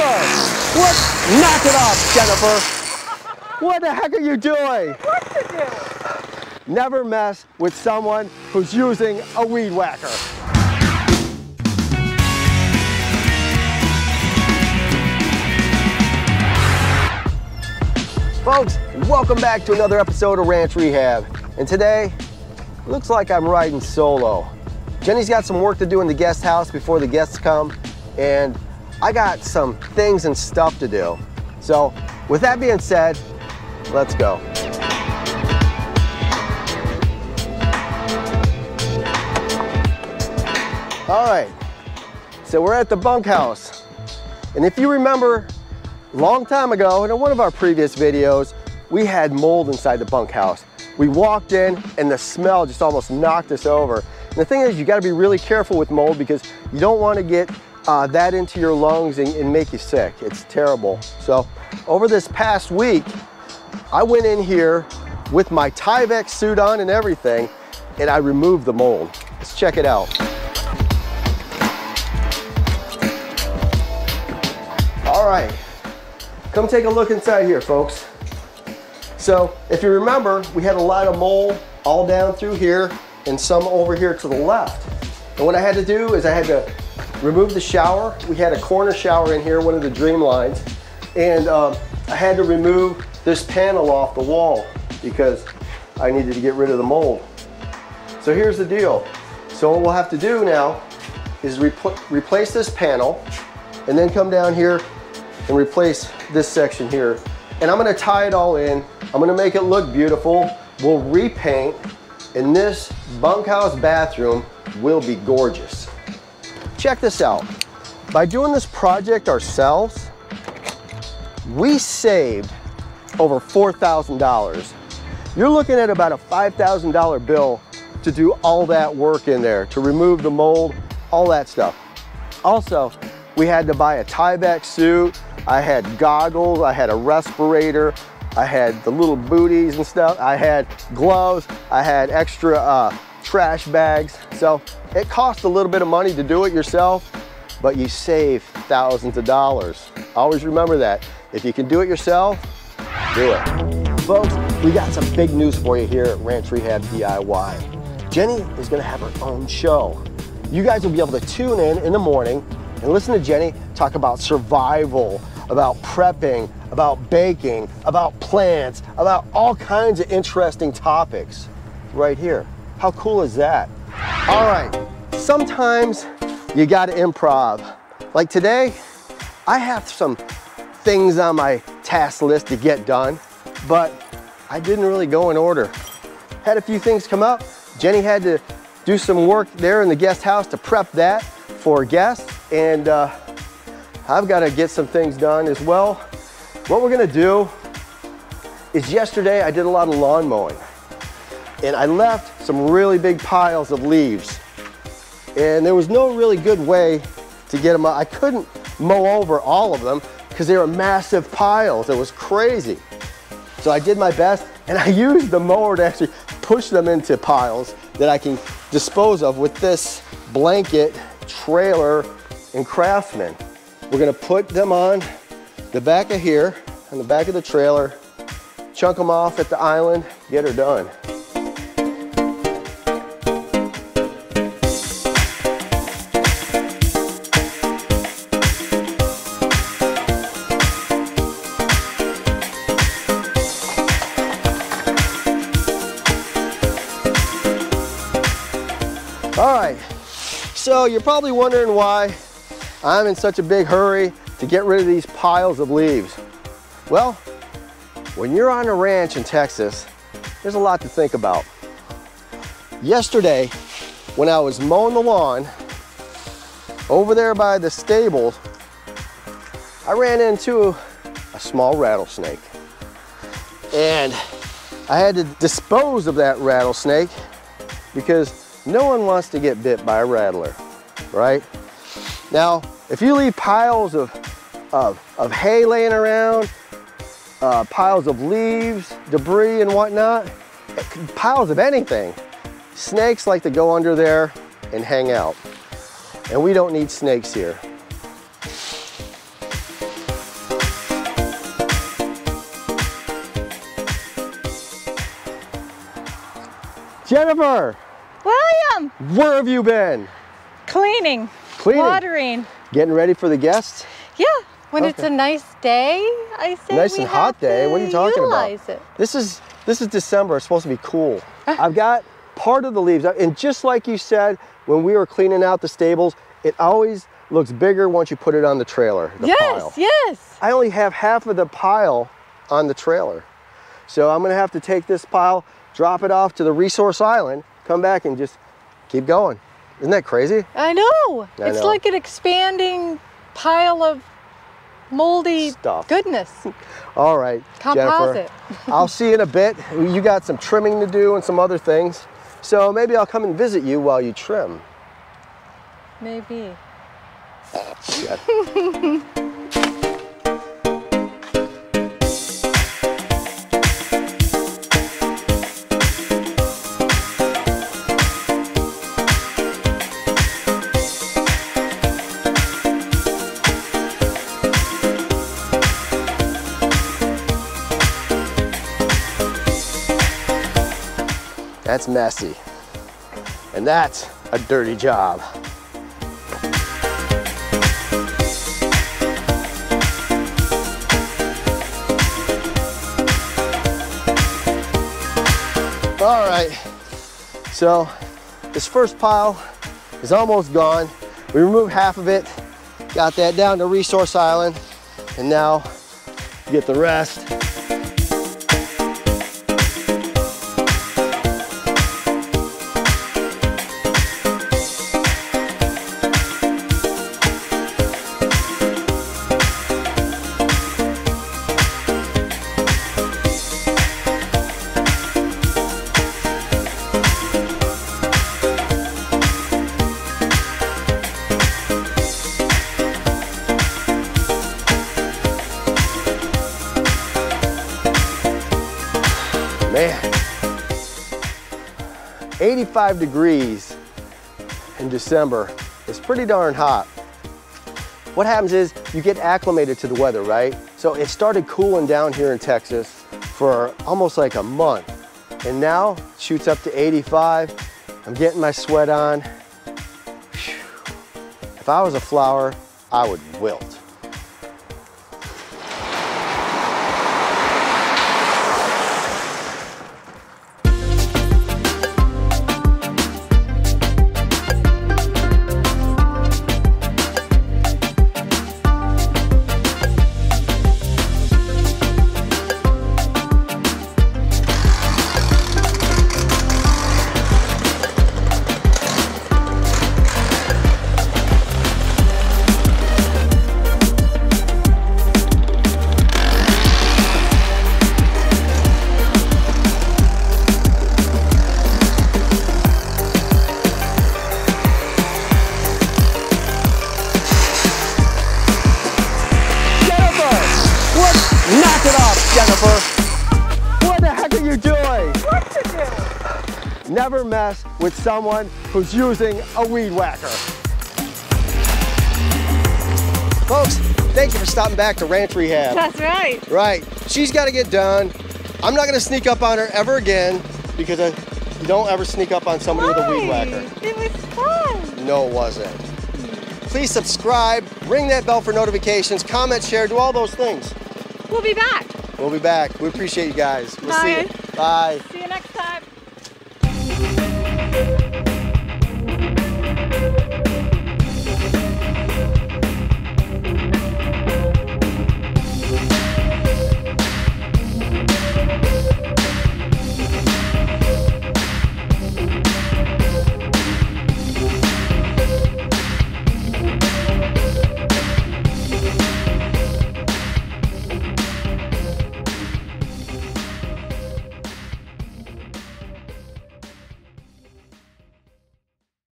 Jennifer! What? Knock it off, Jennifer! What the heck are you doing? What to do? Never mess with someone who's using a weed whacker. Folks, welcome back to another episode of Ranch Rehab. And today, looks like I'm riding solo. Jenny's got some work to do in the guest house before the guests come, and I got some things and stuff to do. So, with that being said, let's go. All right, so we're at the bunkhouse. And if you remember, long time ago, in one of our previous videos, we had mold inside the bunkhouse. We walked in and the smell just almost knocked us over. And the thing is, you gotta be really careful with mold because you don't wanna get that into your lungs and make you sick. It's terrible. So over this past week, I went in here with my Tyvek suit on and everything, and I removed the mold. Let's check it out. All right. Come take a look inside here, folks. So if you remember, we had a lot of mold all down through here and some over here to the left. And what I had to do is I had to remove the shower. We had a corner shower in here, one of the Dream Lines. And I had to remove this panel off the wall because I needed to get rid of the mold. So here's the deal. So what we'll have to do now is replace this panel and then come down here and replace this section here. And I'm gonna tie it all in. I'm gonna make it look beautiful. We'll repaint, and this bunkhouse bathroom will be gorgeous. Check this out. By doing this project ourselves, we saved over $4,000. You're looking at about a $5,000 bill to do all that work in there, to remove the mold, all that stuff. Also, we had to buy a Tyvek suit, I had goggles, I had a respirator, I had the little booties and stuff, I had gloves, I had extra trash bags. So it cost a little bit of money to do it yourself, but you save thousands of dollars. Always remember that. If you can do it yourself, do it. Folks, we got some big news for you here at Ranch Rehab DIY. Jenny is gonna have her own show. You guys will be able to tune in the morning and listen to Jenny talk about survival, about prepping, about baking, about plants, about all kinds of interesting topics right here. How cool is that? All right, sometimes you gotta improv. Like today, I have some things on my task list to get done, but I didn't really go in order. Had a few things come up. Jenny had to do some work there in the guest house to prep that for guests, and I've got to get some things done as well. What we're gonna do is, yesterday I did a lot of lawn mowing and I left some really big piles of leaves, and there was no really good way to get them out. I couldn't mow over all of them because they were massive piles. It was crazy. So I did my best, and I used the mower to actually push them into piles that I can dispose of with this blanket trailer and Craftsman. We're gonna put them on the back of here, on the back of the trailer, chunk them off at the island, get her done. All right, so you're probably wondering why I'm in such a big hurry to get rid of these piles of leaves. Well, when you're on a ranch in Texas, there's a lot to think about. Yesterday, when I was mowing the lawn over there by the stables, I ran into a small rattlesnake. And I had to dispose of that rattlesnake because no one wants to get bit by a rattler, right? Now, if you leave piles of hay laying around, piles of leaves, debris and whatnot, piles of anything, snakes like to go under there and hang out. And we don't need snakes here. Jennifer! William! Where have you been? Cleaning. Cleaning. Watering. Getting ready for the guests? Yeah. When it's a nice day, I say nice and hot day. What are you talking about? It. This is December. It's supposed to be cool. I've got part of the leaves, and just like you said, when we were cleaning out the stables, it always looks bigger once you put it on the trailer. Yes, pile. Yes. I only have half of the pile on the trailer, so I'm gonna have to take this pile, drop it off to the Resource Island, come back, and just keep going. Isn't that crazy? I know. It's like an expanding pile of moldy stuff. Goodness. All right, Composite. Jennifer, I'll see you in a bit. You got some trimming to do and some other things. So maybe I'll come and visit you while you trim. Maybe. That's messy, and that's a dirty job. All right, so this first pile is almost gone. We removed half of it, got that down to Resource Island, and now get the rest. Man, 85 degrees in December is pretty darn hot. What happens is you get acclimated to the weather, right? So it started cooling down here in Texas for almost like a month. And now it shoots up to 85. I'm getting my sweat on. Whew. If I was a flower, I would wilt. Never mess with someone who's using a weed whacker. Folks, thank you for stopping back to Ranch Rehab. That's right. Right, she's got to get done. I'm not going to sneak up on her ever again because you don't ever sneak up on somebody with a weed whacker. It was fun. No, it wasn't. Please subscribe, ring that bell for notifications, comment, share, do all those things. We'll be back. We'll be back. We appreciate you guys. We'll see you. Bye.